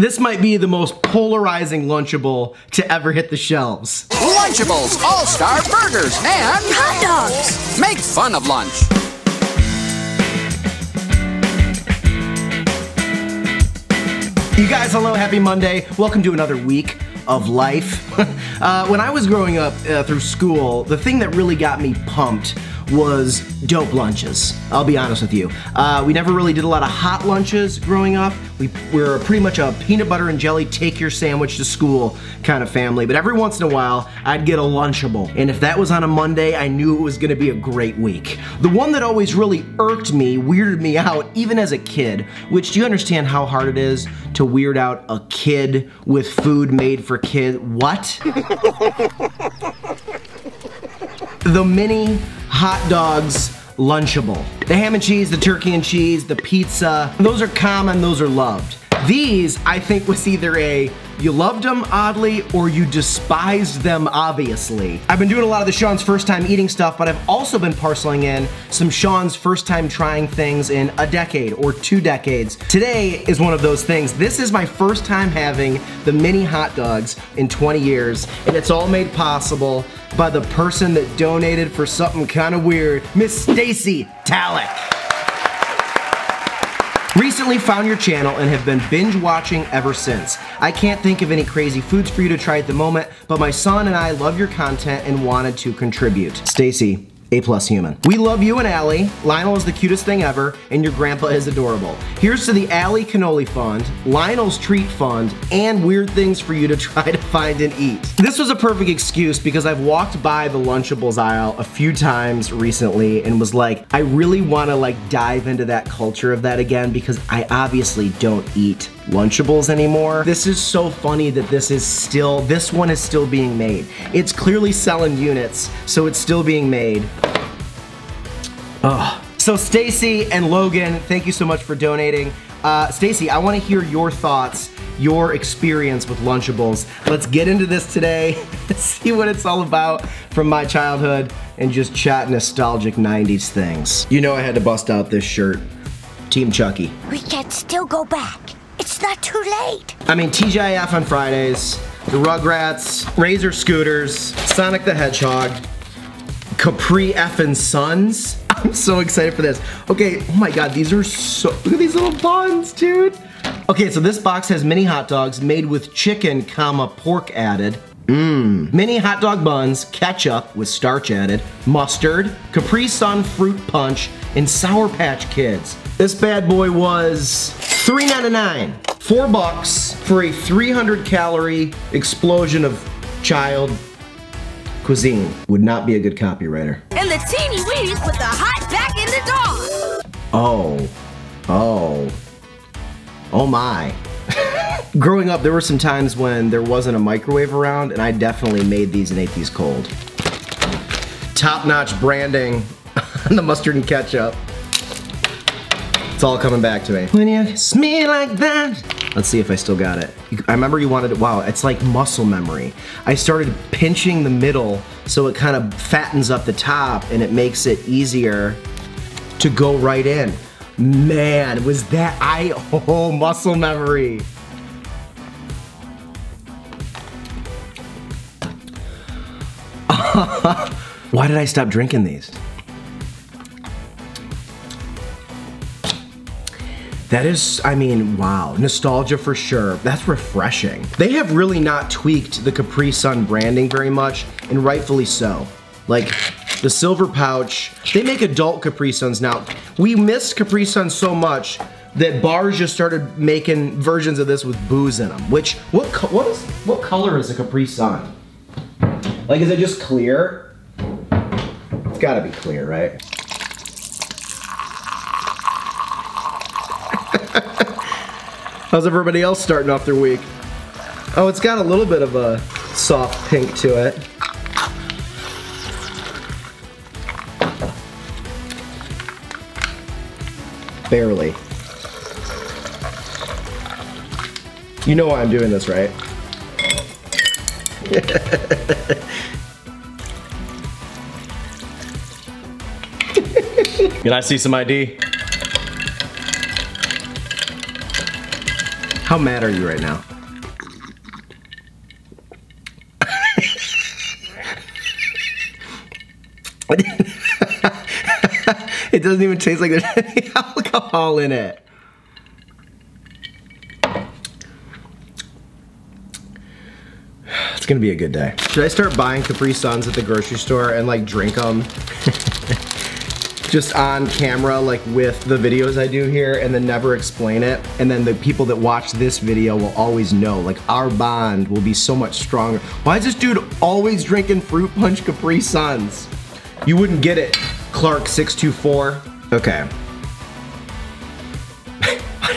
This might be the most polarizing Lunchable to ever hit the shelves. Lunchables, all-star burgers, and hot dogs. Make fun of lunch. You guys, hello, happy Monday. Welcome to another week of life. When I was growing up through school, the thing that really got me pumped was dope lunches. I'll be honest with you. We never really did a lot of hot lunches growing up. We were pretty much a peanut butter and jelly, take your sandwich to school kind of family, but every once in a while, I'd get a Lunchable. And if that was on a Monday, I knew it was gonna be a great week. The one that always really irked me, weirded me out, even as a kid, which do you understand how hard it is to weird out a kid with food made for kids? What? The mini hot dogs Lunchable. The ham and cheese, the turkey and cheese, the pizza, those are common, those are loved. These, I think, was either a you loved them oddly or you despised them obviously. I've been doing a lot of the Sean's first time eating stuff, but I've also been parceling in some Sean's first time trying things in a decade or two decades. Today is one of those things. This is my first time having the mini hot dogs in 20 years, and it's all made possible by the person that donated for something kind of weird, Miss Stacy Talak. Recently found your channel and have been binge watching ever since. I can't think of any crazy foods for you to try at the moment, but my son and I love your content and wanted to contribute. Stacy, A+ human. We love you and Allie. Lionel is the cutest thing ever, and your grandpa is adorable. Here's to the Allie Cannoli Fund, Lionel's Treat Fund, and weird things for you to try to find and eat. This was a perfect excuse because I've walked by the Lunchables aisle a few times recently and was like, I really wanna like dive into that culture of that again because I obviously don't eat Lunchables anymore. This is so funny that this one is still being made. It's clearly selling units, so it's still being made. Ugh. So Stacy and Logan, thank you so much for donating. Stacy, I wanna hear your thoughts, your experience with Lunchables. Let's get into this today, see what it's all about from my childhood and just chat nostalgic 90s things. You know I had to bust out this shirt. Team Chucky. We can still go back. It's not too late. I mean, TGIF on Fridays, the Rugrats, Razor Scooters, Sonic the Hedgehog, Capri effin' Suns. I'm so excited for this. Okay, oh my God, these are so, look at these little buns, dude. Okay, so this box has mini hot dogs made with chicken, pork added. Mini hot dog buns, ketchup with starch added, mustard, Capri Sun fruit punch, and Sour Patch Kids. This bad boy was $3.99, $4 for a 300 calorie explosion of child cuisine. Would not be a good copywriter. And the teeny weenies put the hot back in the dog. Oh my. Growing up, there were some times when there wasn't a microwave around, and I definitely made these and ate these cold. Top-notch branding on the mustard and ketchup. It's all coming back to me. When you kiss me like that. Let's see if I still got it. I remember you wanted it, wow, it's like muscle memory. I started pinching the middle so it kind of fattens up the top and it makes it easier to go right in. Man, was that, oh, muscle memory. Why did I stop drinking these? That is, I mean, wow, nostalgia for sure. That's refreshing. They have really not tweaked the Capri Sun branding very much, and rightfully so. Like, the silver pouch, they make adult Capri Suns now. We missed Capri Suns so much that bars just started making versions of this with booze in them, which, what color is a Capri Sun? Like, is it just clear? It's gotta be clear, right? How's everybody else starting off their week? Oh, it's got a little bit of a soft pink to it. Barely. You know why I'm doing this, right? Can I see some ID? How mad are you right now? It doesn't even taste like there's any alcohol in it. It's gonna be a good day. Should I start buying Capri Suns at the grocery store and like drink them? Just on camera, like with the videos I do here, and then never explain it. And then the people that watch this video will always know, like our bond will be so much stronger. Why is this dude always drinking Fruit Punch Capri Suns? You wouldn't get it, Clark624. Okay.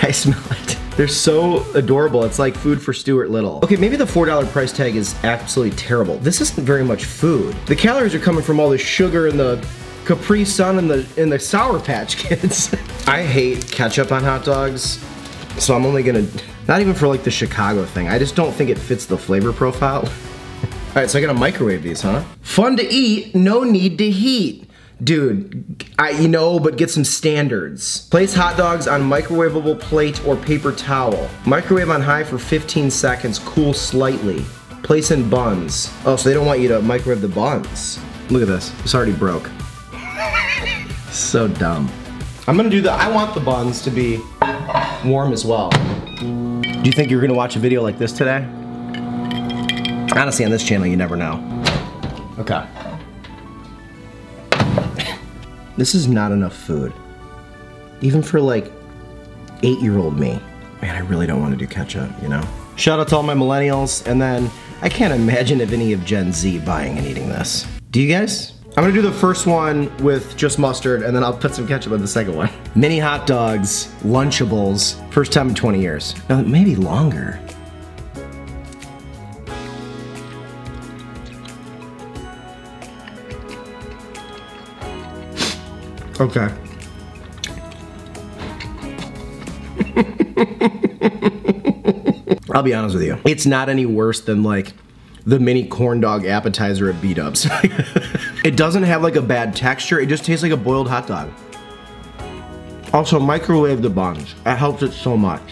I smell it. They're so adorable. It's like food for Stuart Little. Okay, maybe the $4 price tag is absolutely terrible. This isn't very much food. The calories are coming from all the sugar and the Capri Sun and the Sour Patch Kids. I hate ketchup on hot dogs, so I'm only gonna, not even for like the Chicago thing, I just don't think it fits the flavor profile. All right, so I gotta microwave these, huh? Fun to eat, no need to heat. Dude, you know, but get some standards. Place hot dogs on microwavable plate or paper towel. Microwave on high for 15 seconds, cool slightly. Place in buns. Oh, so they don't want you to microwave the buns. Look at this, it's already broke. So dumb. I'm gonna do the, I want the buns to be warm as well. Do you think you're gonna watch a video like this today? Honestly, on this channel, you never know. Okay. This is not enough food. Even for like 8-year-old me. Man, I really don't want to do ketchup, you know? Shout out to all my millennials, and then I can't imagine if any of Gen Z buying and eating this. Do you guys? I'm gonna do the first one with just mustard, and then I'll put some ketchup on the second one. Mini hot dogs, Lunchables, first time in 20 years. No, maybe longer. Okay. I'll be honest with you. It's not any worse than like the mini corn dog appetizer at B-dubs. It doesn't have like a bad texture. It just tastes like a boiled hot dog. Also, microwave the buns. That helps it so much.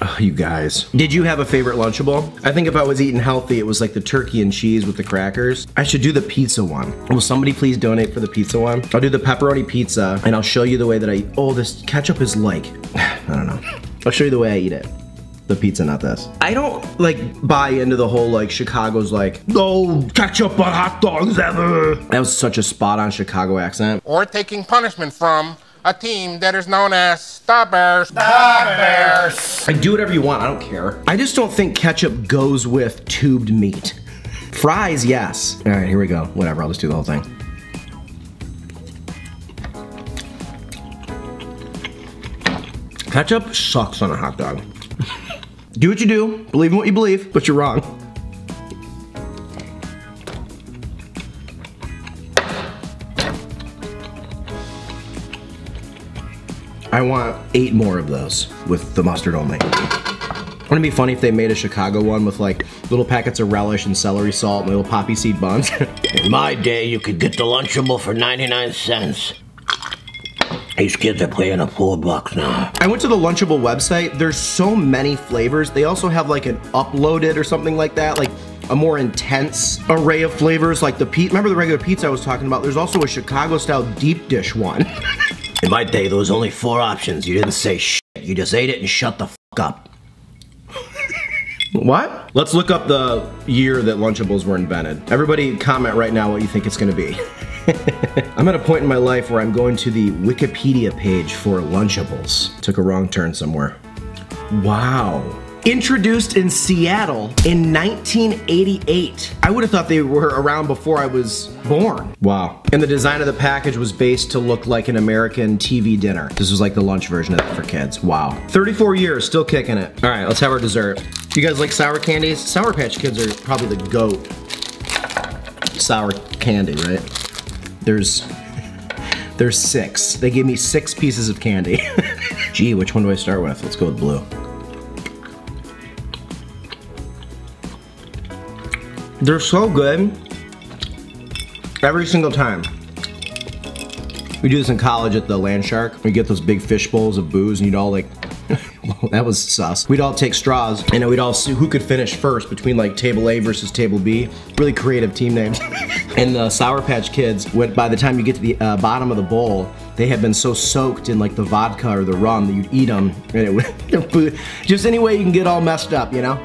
Oh, you guys. Did you have a favorite Lunchable? I think if I was eating healthy, it was like the turkey and cheese with the crackers. I should do the pizza one. Will somebody please donate for the pizza one? I'll do the pepperoni pizza, and I'll show you the way that I eat. Oh, this ketchup is like, I don't know. I'll show you the way I eat it. The pizza, not this. I don't like buy into the whole like Chicago's like, no ketchup on hot dogs ever. That was such a spot on Chicago accent. Or taking punishment from a team that is known as Stoppers. Stoppers. Like, do whatever you want, I don't care. I just don't think ketchup goes with tubed meat. Fries, yes. All right, here we go. Whatever, I'll just do the whole thing. Ketchup sucks on a hot dog. Do what you do, believe in what you believe, but you're wrong. I want 8 more of those with the mustard only. Wouldn't it be funny if they made a Chicago one with like little packets of relish and celery salt and little poppy seed buns? In my day, you could get the Lunchable for 99 cents. These kids are playing a $4 now. I went to the Lunchable website. There's so many flavors. They also have like an uploaded or something like that, like a more intense array of flavors, like the pizza. Remember the regular pizza I was talking about? There's also a Chicago style deep dish one. In my day, there was only 4 options. You didn't say shit. You just ate it and shut the f up. What? Let's look up the year that Lunchables were invented. Everybody comment right now what you think it's gonna be. I'm at a point in my life where I'm going to the Wikipedia page for Lunchables. Took a wrong turn somewhere. Wow. Introduced in Seattle in 1988. I would have thought they were around before I was born. Wow. And the design of the package was based to look like an American TV dinner. This was like the lunch version of it for kids. Wow. 34 years, still kicking it. All right, let's have our dessert. You guys like sour candies? Sour Patch Kids are probably the GOAT. Sour candy, right? There's 6. They gave me 6 pieces of candy. Gee, which one do I start with? Let's go with blue. They're so good, every single time. We do this in college at the Land Shark. We get those big fish bowls of booze and you'd all like that was sus. We'd all take straws and then we'd all see who could finish first between like table A versus table B. Really creative team names. And the Sour Patch Kids, by the time you get to the bottom of the bowl, they had been so soaked in like the vodka or the rum that you'd eat them and it would, their food, just any way you can get all messed up, you know?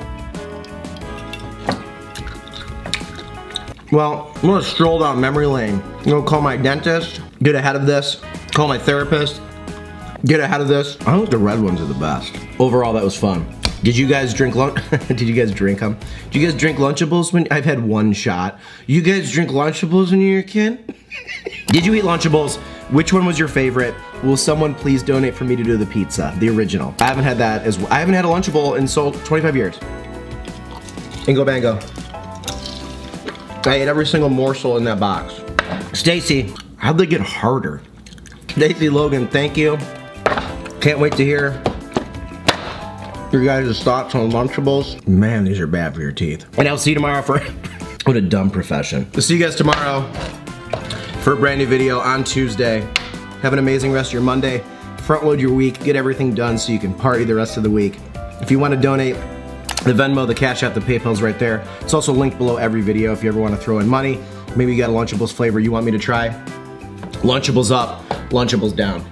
Well, I'm gonna stroll down memory lane. I'm gonna call my dentist, get ahead of this, call my therapist, get ahead of this. I think the red ones are the best. Overall, that was fun. Did you guys drink lunch? Did you guys drink them? Do you guys drink Lunchables when, I've had one shot. You guys drink Lunchables when you were a kid? Did you eat Lunchables? Which one was your favorite? Will someone please donate for me to do the pizza, the original? I haven't had that as well. I haven't had a Lunchable in 25 years. Ingo bango. I ate every single morsel in that box. Stacy, how'd they get harder? Stacy, Logan, thank you. Can't wait to hear your guys' thoughts on Lunchables. Man, these are bad for your teeth. And I'll see you tomorrow for, what a dumb profession. We'll see you guys tomorrow for a brand new video on Tuesday. Have an amazing rest of your Monday. Front load your week, get everything done so you can party the rest of the week. If you want to donate, the Venmo, the Cash App, the PayPal's right there. It's also linked below every video if you ever want to throw in money. Maybe you got a Lunchables flavor you want me to try. Lunchables up, Lunchables down.